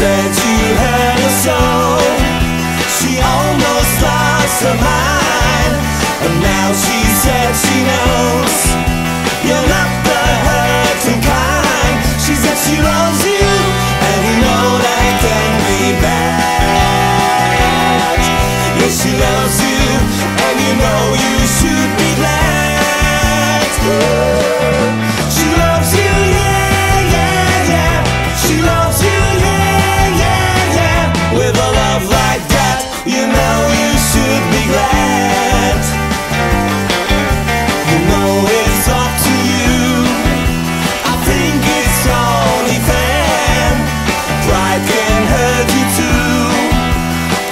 Said you had a soul. She almost lost her mind, but now she said she knows you're not the hurting kind. She said she loves you, and you know that can be bad. Yes, she loves you, and you know you should be glad. She loves you, yeah, yeah, yeah. She loves you, with a love like that, you know you should be glad. You know it's up to you. I think it's only fair. Pride can hurt you too.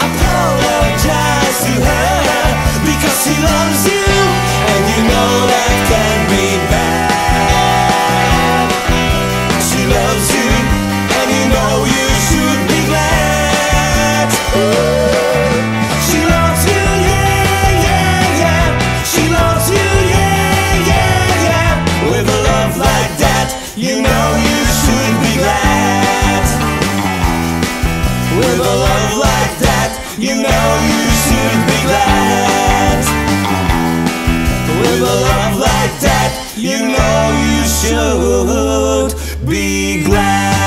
Apologize to her, because she loves you, and you know that can be bad. She loves you, and you know you should be glad. She loves you, yeah, yeah, yeah. She loves you, yeah, yeah, yeah. With a love like that, you know you should be glad. With a love like that, you know you should be glad. With a love like that, you know you should be glad.